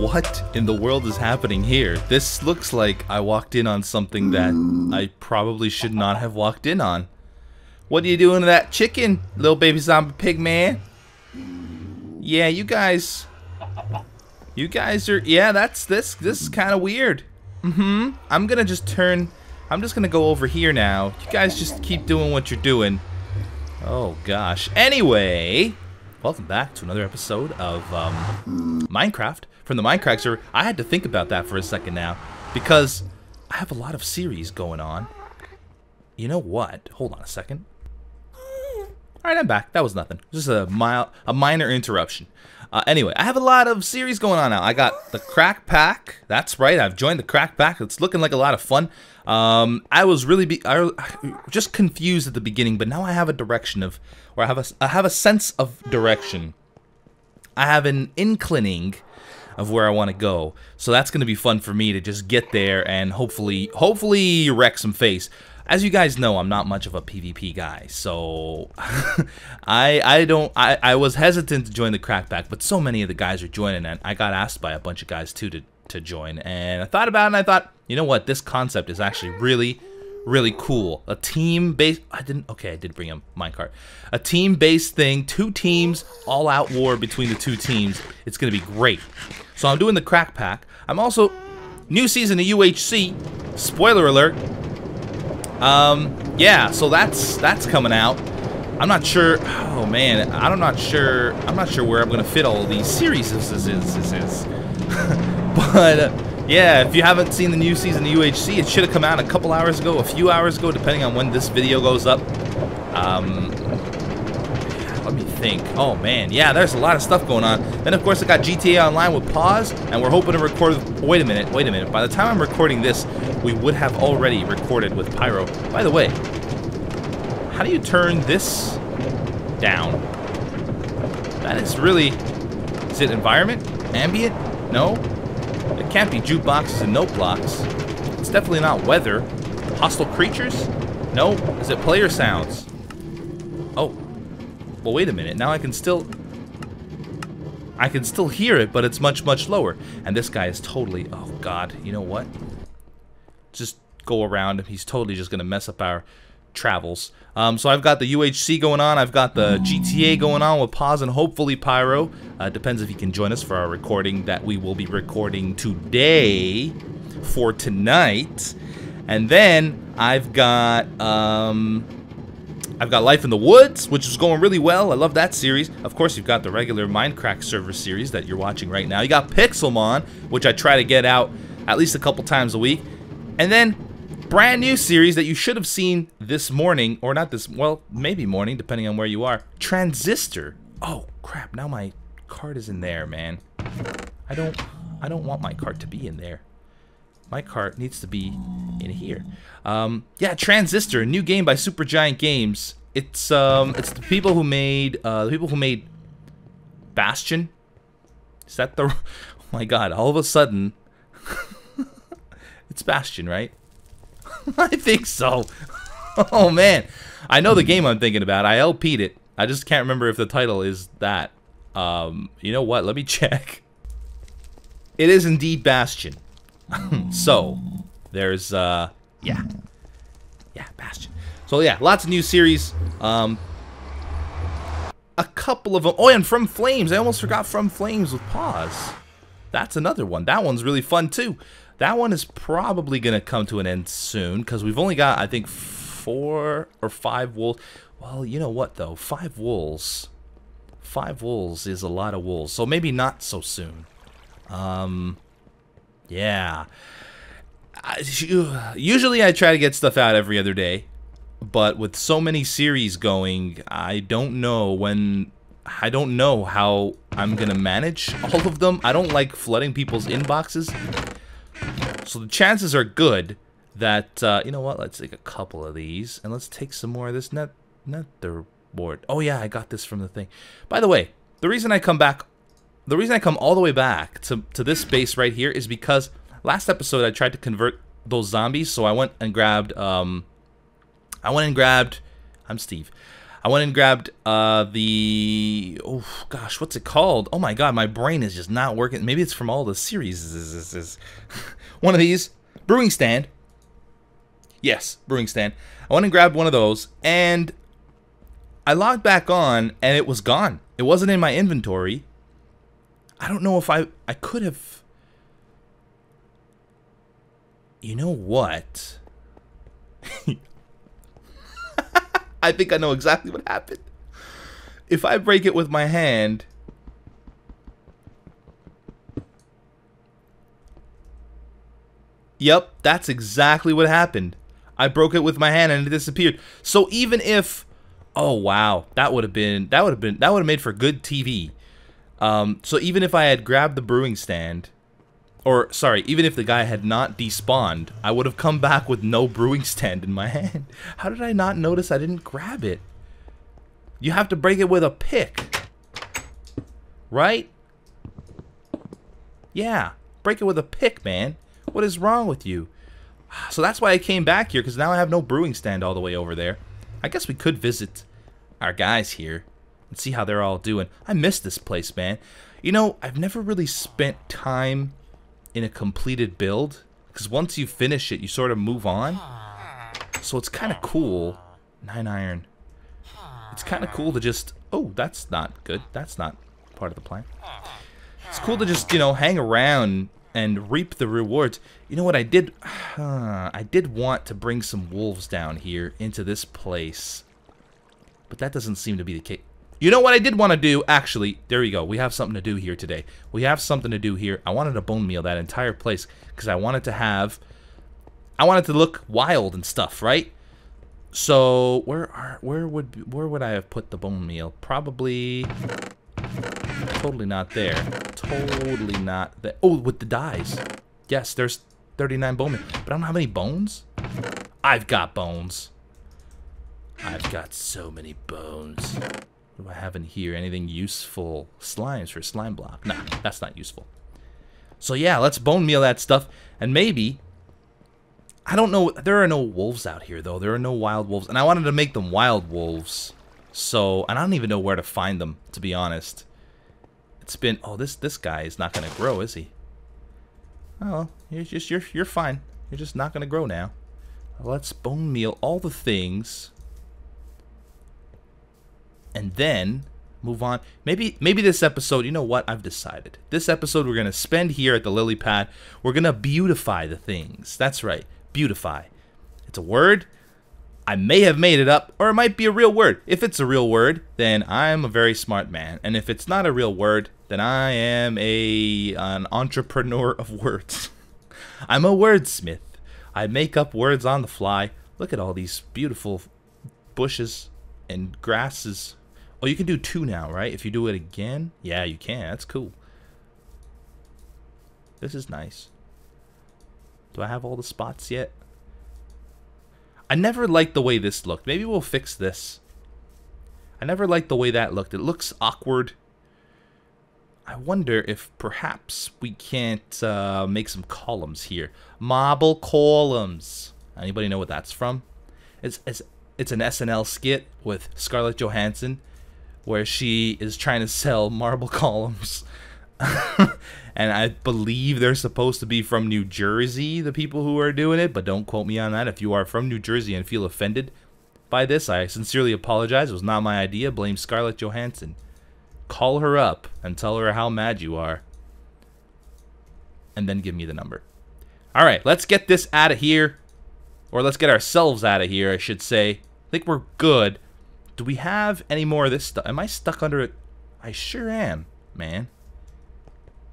what in the world is happening here? This looks like I walked in on something that I probably should not have walked in on. What are you doing to that chicken, little baby zombie pig man? Yeah, you guys are, yeah, that's this is kind of weird. I'm just gonna go over here now. You guys just keep doing what you're doing. Oh gosh. Anyway, welcome back to another episode of Minecraft from the Minecraft server. I had to think about that for a second now because I have a lot of series going on. You know what? Hold on a second. All right, I'm back. That was nothing. Just a minor interruption. Anyway, I have a lot of series going on now. I got the Crack Pack. That's right. I've joined the Crack Pack. It's looking like a lot of fun. I was really just confused at the beginning, but now I have a direction of, or I have a sense of direction. I have an inclining of where I want to go. So that's going to be fun for me to just get there and hopefully wreck some face. As you guys know, I'm not much of a PvP guy, so I was hesitant to join the Crack Pack, but so many of the guys are joining, and I got asked by a bunch of guys too to join, and I thought about it, and I thought, you know what, this concept is actually really, really cool. A team-based, I did bring a minecart. A team-based thing, 2 teams, all-out war between the 2 teams. It's gonna be great. So I'm doing the Crack Pack. I'm also, new season of UHC, spoiler alert. Yeah, so that's coming out. I'm not sure, oh man, I'm not sure where I'm gonna fit all these series. But yeah, if you haven't seen the new season of UHC, it should have come out a few hours ago, depending on when this video goes up. Let me think. Oh man, yeah, there's a lot of stuff going on. Then of course I got GTA Online with Pause, and we're hoping to record. Wait a minute. By the time I'm recording this, we would have already recorded with Pyro. By the way, how do you turn this down? That is really. Is it environment? Ambient? No. It can't be jukeboxes and note blocks. It's definitely not weather. Hostile creatures? No. Is it player sounds? Oh. Well, wait a minute, now I can still hear it, but it's much, much lower. And this guy is totally, oh god, you know what? Just go around him, he's totally just gonna mess up our travels. So I've got the UHC going on, I've got the GTA going on with Pause and hopefully Pyro. Depends if he can join us for our recording that we will be recording today for tonight. And then I've got Life in the Woods, which is going really well. I love that series. Of course, you've got the regular Minecraft server series that you're watching right now. You got Pixelmon, which I try to get out at least a couple times a week. And then, brand new series that you should have seen this morning, or not this, well, maybe morning, depending on where you are. Transistor. Oh, crap, now my card is in there, man. I don't want my card to be in there. My cart needs to be in here. Yeah, Transistor, a new game by Supergiant Games. It's the people who made Bastion. Is that the? Oh my God! All of a sudden, it's Bastion, right? I think so. Oh man, I know the game I'm thinking about. I LP'd it. I just can't remember if the title is that. You know what? Let me check. It is indeed Bastion. So, there's, yeah, Bastion. So, yeah, lots of new series, a couple of them, oh, and From Flames, I almost forgot From Flames with Pause. That's another one, that one's really fun, too. That one is probably gonna come to an end soon, because we've only got, I think, 4 or 5 wools. Well, you know what, though, 5 wools. 5 wools is a lot of wools, so maybe not so soon. Yeah, usually I try to get stuff out every other day, but with so many series going, I don't know how I'm gonna manage all of them. I don't like flooding people's inboxes, so the chances are good that, you know what, let's take a couple of these, and let's take some more of this nether board. Oh yeah, I got this from the thing. By the way, the reason I come all the way back to this base right here is because last episode I tried to convert those zombies, so I went and grabbed I'm Steve. I went and grabbed the, oh gosh, what's it called? Oh my god, my brain is just not working. Maybe it's from all the series. One of these, brewing stand. Yes, brewing stand. I went and grabbed one of those, and I logged back on, and it was gone. It wasn't in my inventory. I don't know if I could have. You know what? I think I know exactly what happened. If I break it with my hand, yep, that's exactly what happened. I broke it with my hand and it disappeared. So even if, oh wow, that would have made for good TV. So even if I had grabbed the brewing stand, or sorry, even if the guy had not despawned, I would have come back with no brewing stand in my hand. How did I not notice I didn't grab it? You have to break it with a pick, right? Yeah, break it with a pick, man. What is wrong with you? So that's why I came back here, because now I have no brewing stand all the way over there. I guess we could visit our guys here and see how they're all doing. I miss this place, man. You know, I've never really spent time in a completed build, because once you finish it, you sort of move on. So it's kind of cool. 9 iron. It's kind of cool to just, oh, that's not good. That's not part of the plan. It's cool to just, you know, hang around and reap the rewards. You know what I did? I did want to bring some wolves down here into this place, but that doesn't seem to be the case. You know what I did want to do, actually? There you go. We have something to do here today. We have something to do here. I wanted to bone meal that entire place because I wanted to have... I wanted to look wild and stuff, right? So where would I have put the bone meal? Probably... totally not there. Totally not there. Oh, with the dies. Yes, there's 39 bone meal. But I don't have any bones? I've got bones. I've got so many bones. What do I have in here? Anything useful? Slimes for slime block. Nah, that's not useful. So yeah, let's bone meal that stuff. And maybe, I don't know, there are no wolves out here though. There are no wild wolves. And I wanted to make them wild wolves. So, and I don't even know where to find them, to be honest. It's been, oh, this guy is not going to grow, is he? Oh, you're fine. You're just not going to grow now. Let's bone meal all the things. And then move on. Maybe this episode, you know what? I've decided. This episode we're going to spend here at the lily pad. We're going to beautify the things. That's right. Beautify. It's a word. I may have made it up, or it might be a real word. If it's a real word, then I'm a very smart man. And if it's not a real word, then I am an entrepreneur of words. I'm a wordsmith. I make up words on the fly. Look at all these beautiful bushes and grasses. Oh, you can do 2 now, right? If you do it again? Yeah, you can. That's cool. This is nice. Do I have all the spots yet? I never liked the way this looked. Maybe we'll fix this. I never liked the way that looked. It looks awkward. I wonder if perhaps we can't make some columns here. Marble columns. Anybody know what that's from? It's an SNL skit with Scarlett Johansson where she is trying to sell marble columns. And I believe they're supposed to be from New Jersey, the people who are doing it, but don't quote me on that. If you are from New Jersey and feel offended by this, I sincerely apologize. It was not my idea. Blame Scarlett Johansson. Call her up and tell her how mad you are. And then give me the number. All right, let's get this out of here. Or let's get ourselves out of here, I should say. I think we're good. Do we have any more of this stuff? Am I stuck under it? I sure am, man.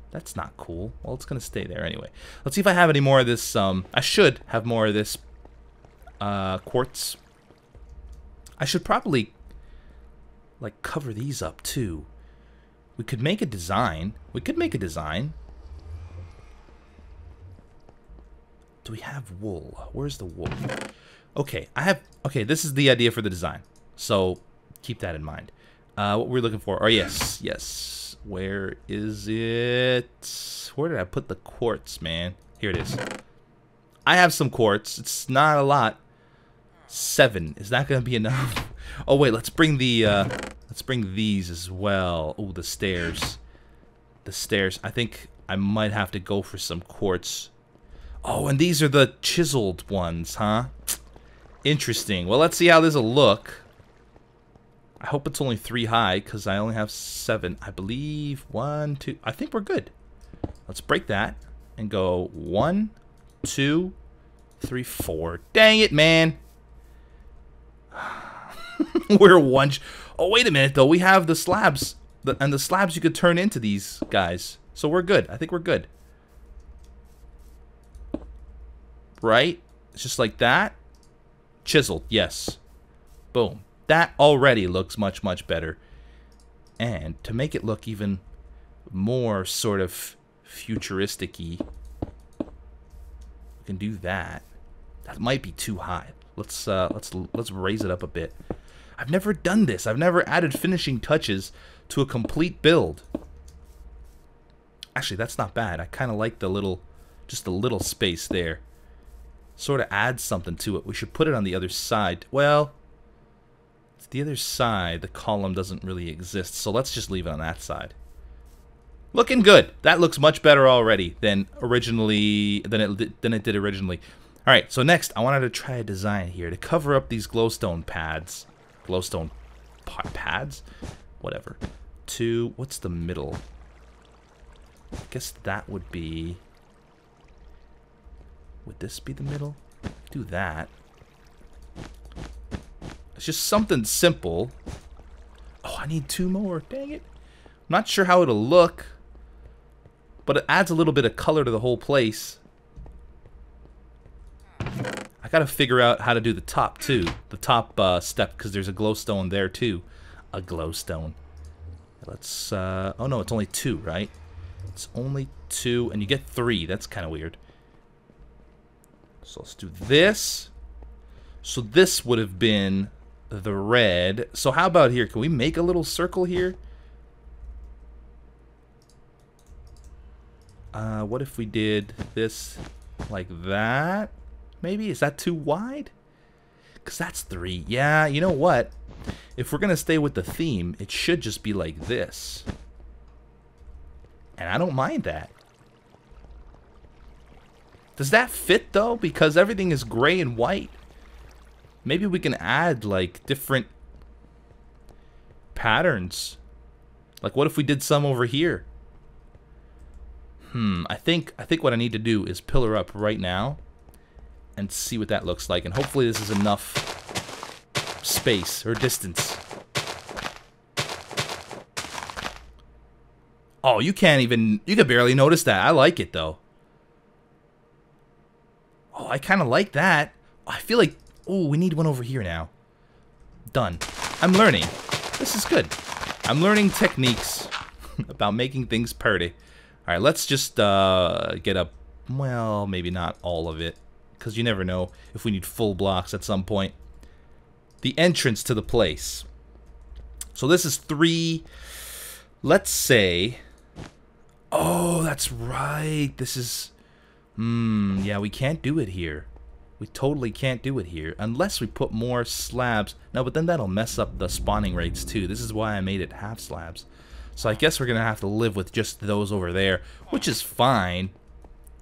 That's not cool. Well, it's going to stay there anyway. Let's see if I have any more of this. I should have more of this quartz. I should probably, like, cover these up, too. We could make a design. We could make a design. Do we have wool? Where's the wool? Okay, I have... Okay, this is the idea for the design. So, keep that in mind. What we're looking for... Oh, yes, yes. Where is it? Where did I put the quartz, man? Here it is. I have some quartz. It's not a lot. 7. Is that gonna be enough? Oh wait, let's bring the let's bring these as well. Oh, the stairs. The stairs. I think I might have to go for some quartz. Oh, and these are the chiseled ones, huh? Interesting. Well, let's see how this'll look. I hope it's only 3 high, because I only have 7. I believe 1, 2... I think we're good. Let's break that and go 1, 2, 3, 4. Dang it, man. We're one... Oh, wait a minute, though. We have the slabs. And the slabs you could turn into these guys. So we're good. I think we're good. Right? It's just like that. Chiseled. Yes. Boom. That already looks much, much better. And to make it look even more sort of futuristic-y, we can do that. That might be too high. Let's raise it up a bit. I've never done this. I've never added finishing touches to a complete build. Actually, that's not bad. I kind of like the little, just the little space there. Sort of adds something to it. We should put it on the other side. Well, it's the other side. The column doesn't really exist, so let's just leave it on that side. Looking good. That looks much better already than originally than it did originally. All right, so next I wanted to try a design here to cover up these glowstone pads. Glowstone pads? Whatever. To, what's the middle? I guess that would be... Would this be the middle? Do that. It's just something simple. Oh, I need 2 more. Dang it. I'm not sure how it'll look, but it adds a little bit of color to the whole place. I gotta figure out how to do the top too. The top step, because there's a glowstone there too. A glowstone. Let's, oh no, it's only 2, right? It's only 2, and you get 3. That's kind of weird. So let's do this. So this would have been the red. So how about here? Can we make a little circle here? What if we did this like that? Maybe? Is that too wide? Because that's 3. Yeah, you know what? If we're going to stay with the theme, it should just be like this. And I don't mind that. Does that fit, though? Because everything is gray and white. Maybe we can add, like, different patterns. Like, what if we did some over here? I think what I need to do is pillar up right now and see what that looks like. And hopefully this is enough space or distance. Oh, you can't even... You can barely notice that. I like it, though. Oh, I kind of like that. I feel like... Oh, we need one over here now. Done. I'm learning. This is good. I'm learning techniques about making things pretty. All right, let's just get up... Well, maybe not all of it, because you never know if we need full blocks at some point. The entrance to the place. So this is 3... Let's say... Oh, that's right. This is... yeah, we can't do it here. We totally can't do it here. Unless we put more slabs. No, but then that'll mess up the spawning rates too. This is why I made it half slabs. So I guess we're going to have to live with just those over there, which is fine.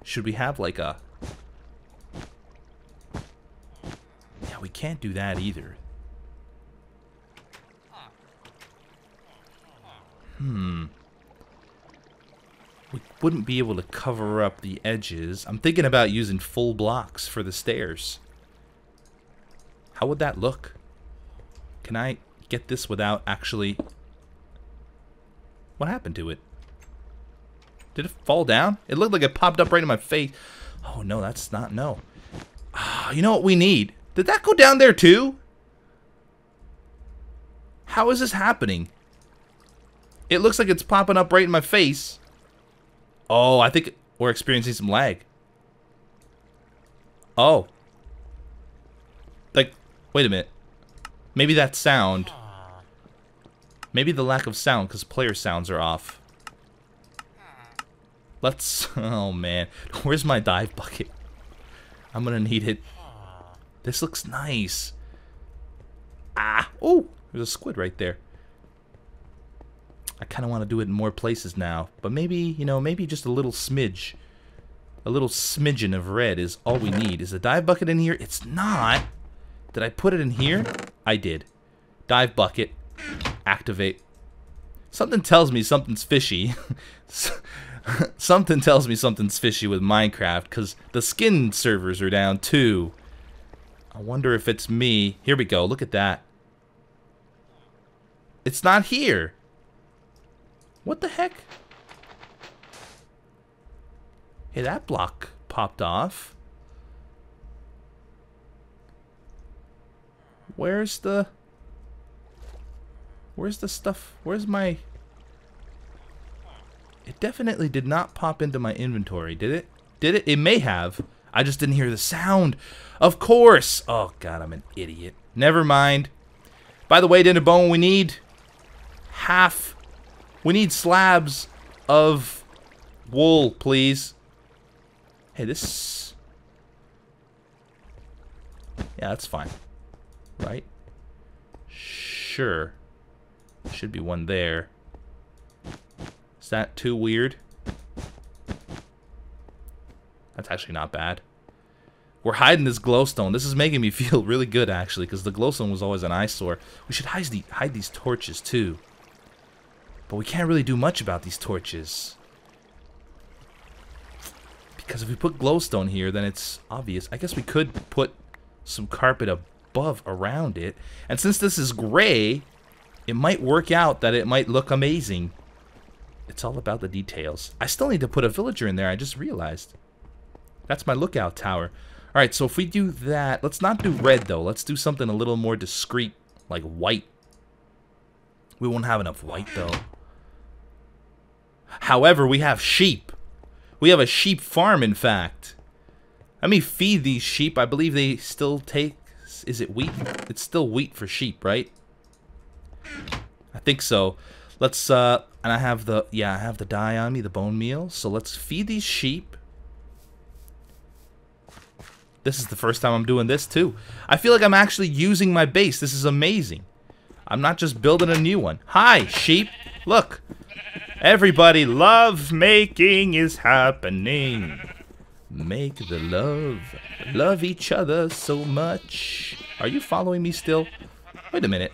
Should we have like a... Yeah, we can't do that either. We wouldn't be able to cover up the edges. I'm thinking about using full blocks for the stairs. How would that look? Can I get this without actually... What happened to it? Did it fall down? It looked like it popped up right in my face. Oh, no, that's not... No. You know what we need? Did that go down there, too? How is this happening? It looks like it's popping up right in my face. Oh, I think we're experiencing some lag. Oh. Like, wait a minute. Maybe that sound... Maybe the lack of sound, because player sounds are off. Let's... Oh, man. Where's my dive bucket? I'm gonna need it. This looks nice. Ah! Oh! There's a squid right there. I kind of want to do it in more places now. But maybe, you know, maybe just a little smidge. A little smidgen of red is all we need. Is the dive bucket in here? It's not! Did I put it in here? I did. Dive bucket. Activate. Something tells me something's fishy. Something tells me something's fishy with Minecraft, because the skin servers are down too. I wonder if it's me. Here we go. Look at that. It's not here. What the heck? Hey, that block popped off. Where's the... where's the stuff? Where's my... it definitely did not pop into my inventory, did it? Did it? It may have. I just didn't hear the sound. Of course! Oh, God, I'm an idiot. Never mind. By the way, Dinnerbone, we need half... we need slabs of wool, please. Hey, this... yeah, that's fine. Right? Sure. Should be one there. Is that too weird? That's actually not bad. We're hiding this glowstone. This is making me feel really good, actually, because the glowstone was always an eyesore. We should hide these torches, too. But we can't really do much about these torches. Because if we put glowstone here, then it's obvious. I guess we could put some carpet above around it. And since this is gray... it might work out that it might look amazing. It's all about the details. I still need to put a villager in there, I just realized. That's my lookout tower. Alright, so if we do that, let's not do red though. Let's do something a little more discreet, like white. We won't have enough white though. However, we have sheep. We have a sheep farm, in fact. Let me feed these sheep. I believe they still take... is it wheat? It's still wheat for sheep, right? I think so. Let's and I have the, yeah, I have the dye on me, the bone meal, so let's feed these sheep. This is the first time I'm doing this too. I feel like I'm actually using my base. This is amazing. I'm not just building a new one. Hi, sheep. Look. Everybody, love making is happening. Make the love. Love each other so much. Are you following me still? Wait a minute.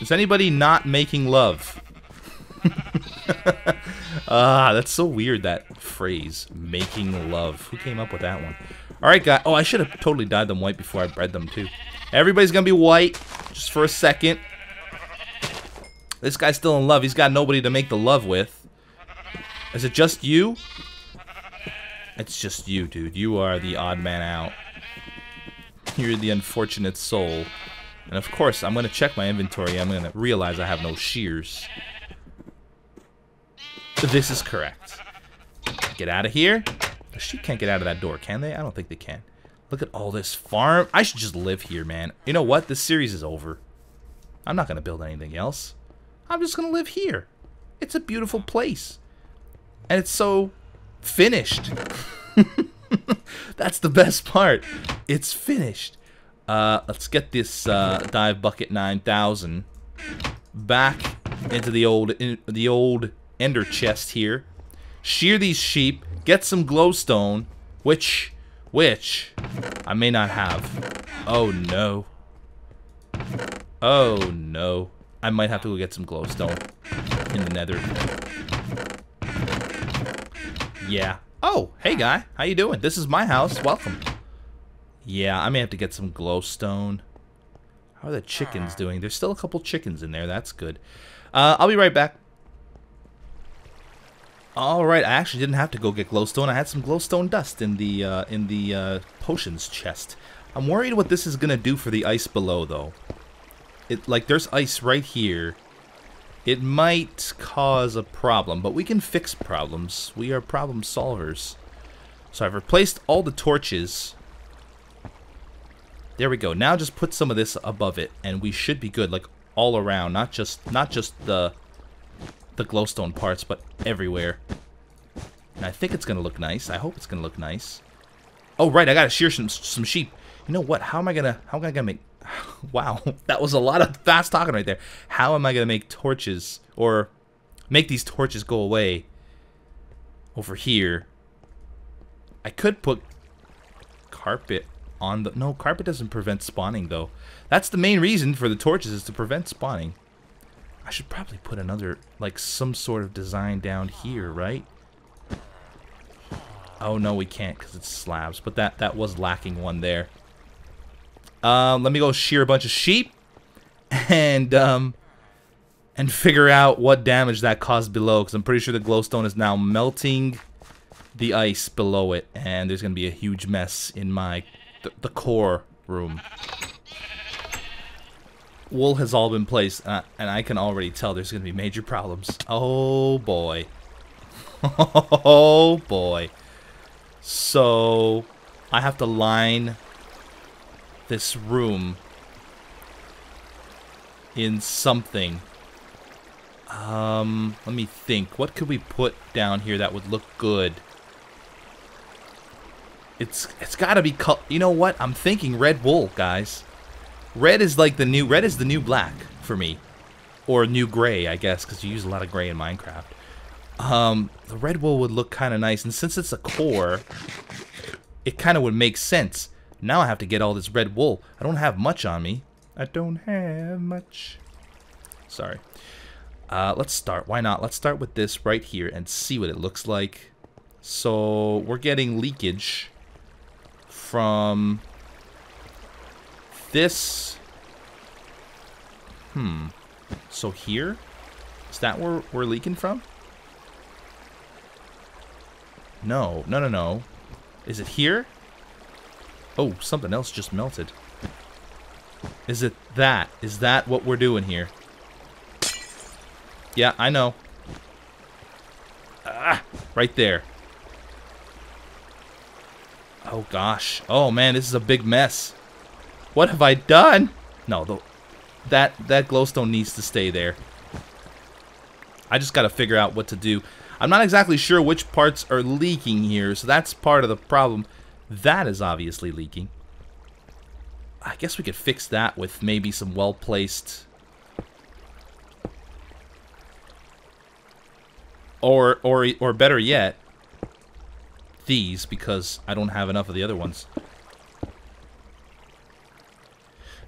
Is anybody not making love? Ah, that's so weird, that phrase. Making love. Who came up with that one? Alright, guys. Oh, I should have totally dyed them white before I bred them, too. Everybody's gonna be white, just for a second. This guy's still in love. He's got nobody to make the love with. Is it just you? It's just you, dude. You are the odd man out. You're the unfortunate soul. And of course, I'm going to check my inventory. I'm going to realize I have no shears. This is correct. Get out of here. The sheep can't get out of that door, can they? I don't think they can. Look at all this farm. I should just live here, man. You know what? This series is over. I'm not going to build anything else. I'm just going to live here. It's a beautiful place. And it's so finished. That's the best part. It's finished. Let's get this dive bucket 9000 back into the old ender chest here. Shear these sheep, get some glowstone, which I may not have. Oh no. Oh no. I might have to go get some glowstone in the nether. Yeah. Oh, hey guy. How you doing? This is my house. Welcome. Yeah, I may have to get some glowstone. How are the chickens doing? There's still a couple chickens in there. That's good. I'll be right back. All right, I actually didn't have to go get glowstone. I had some glowstone dust in the potions chest. I'm worried what this is gonna do for the ice below, though. It, like, there's ice right here. It might cause a problem, but we can fix problems. We are problem solvers. So I've replaced all the torches. There we go. Now just put some of this above it, and we should be good, like all around, not just the glowstone parts, but everywhere. And I think it's gonna look nice. I hope it's gonna look nice. Oh right, I gotta shear some sheep. You know what? How am I gonna make Wow, that was a lot of fast talking right there. How am I going to make torches, or make these torches go away over here? I could put carpet on the... No, carpet doesn't prevent spawning, though. That's the main reason for the torches, is to prevent spawning. I should probably put another, like, some sort of design down here, right? Oh, no, we can't because it's slabs. But that was lacking one there. Let me go shear a bunch of sheep and figure out what damage that caused below, because I'm pretty sure the glowstone is now melting the ice below it, and there's going to be a huge mess in my the core room. Wool has all been placed, and I can already tell there's going to be major problems. Oh, boy. Oh, boy. So, I have to line this room in something. Let me think. What could we put down here that would look good? It's got to be... You know what? I'm thinking red wool, guys. Red is like the new... Red is the new black for me. Or new gray, I guess, because you use a lot of gray in Minecraft. The red wool would look kind of nice, and since it's a core, it kind of would make sense. Now I have to get all this red wool. I don't have much on me. I don't have much. Sorry. Let's start. Why not? Let's start with this right here and see what it looks like. So we're getting leakage from this. So here? Is that where we're leaking from? No, no, no, no. Is it here? Oh, something else just melted. Is it that? Is that what we're doing here? Yeah, I know. Ah, right there. Oh, gosh. Oh, man, this is a big mess. What have I done? No, that glowstone needs to stay there. I just got to figure out what to do. I'm not exactly sure which parts are leaking here, so that's part of the problem. That is obviously leaking. I guess we could fix that with maybe some well-placed... Or better yet, these, because I don't have enough of the other ones.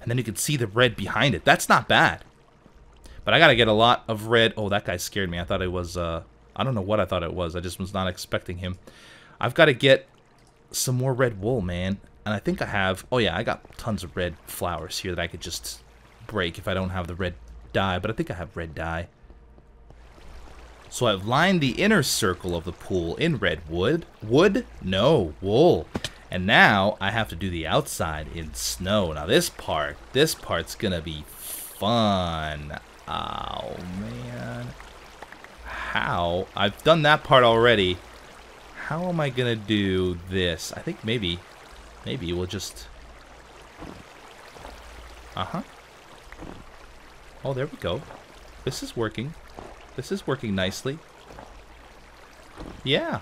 And then you can see the red behind it. That's not bad. But I got to get a lot of red. Oh, that guy scared me. I thought it was... I don't know what I thought it was. I just was not expecting him. I've got to get some more red wool, man. And I think I have... Oh, yeah, I got tons of red flowers here that I could just break if I don't have the red dye. But I think I have red dye. So I've lined the inner circle of the pool in red wood. Wood? No, wool. And now I have to do the outside in snow. Now this part's going to be fun. Oh, man. How? I've done that part already. How am I gonna do this? I think maybe we'll just... Uh-huh. Oh, there we go. This is working. This is working nicely. Yeah.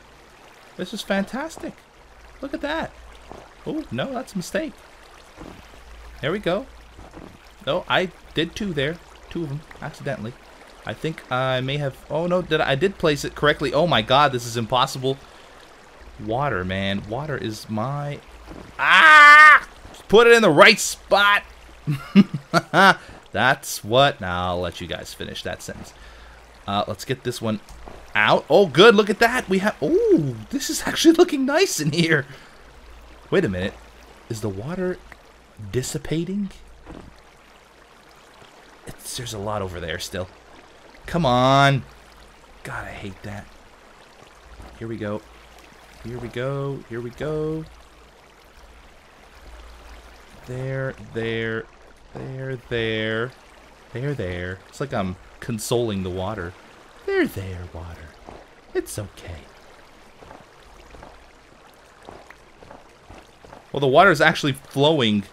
This is fantastic. Look at that. Oh, no, that's a mistake. There we go. No, I did two there. Two of them, accidentally. I think I may have... Oh, no, I did place it correctly. Oh, my God, this is impossible. Water, man. Water is my... Ah! Put it in the right spot! That's what... Now, I'll let you guys finish that sentence. Let's get this one out. Oh, good, look at that. We have... Oh, this is actually looking nice in here. Wait a minute. Is the water dissipating? There's a lot over there still. Come on. God, I hate that. Here we go. Here we go. Here we go. There, there, there, there, there, there. It's like I'm consoling the water. There, water. It's okay. Well, the water is actually flowing,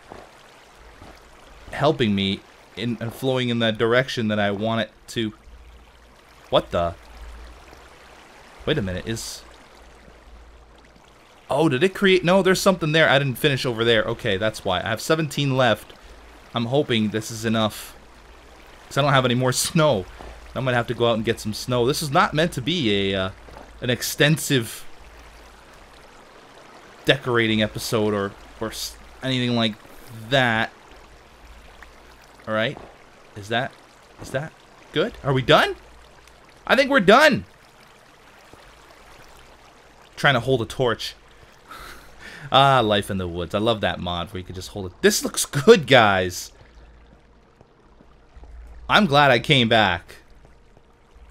helping me, and flowing in that direction that I want it to. What the? Wait a minute, is... Oh, did it create... No, there's something there. I didn't finish over there. Okay, that's why. I have 17 left. I'm hoping this is enough. Because I don't have any more snow. I'm going to have to go out and get some snow. This is not meant to be a an extensive decorating episode or anything like that. Alright. Is that good? Are we done? I think we're done! Trying to hold a torch. Ah, Life in the Woods. I love that mod where you can just hold it. This looks good, guys. I'm glad I came back.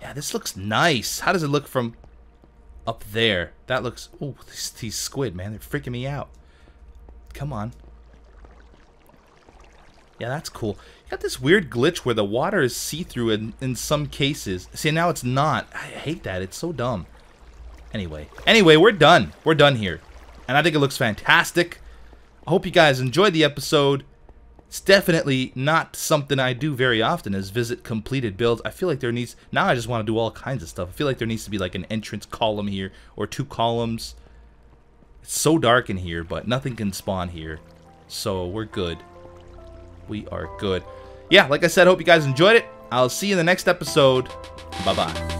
Yeah, this looks nice. How does it look from up there? That looks... Ooh, these squid, man. They're freaking me out. Come on. Yeah, that's cool. You got this weird glitch where the water is see-through in some cases. See, now it's not. I hate that. It's so dumb. Anyway, we're done. We're done here. And I think it looks fantastic. I hope you guys enjoyed the episode. It's definitely not something I do very often is visit completed builds. I feel like there needs... Now I just want to do all kinds of stuff. I feel like there needs to be like an entrance column here or two columns. It's so dark in here, but nothing can spawn here. So we're good. We are good. Yeah, like I said, hope you guys enjoyed it. I'll see you in the next episode. Bye-bye.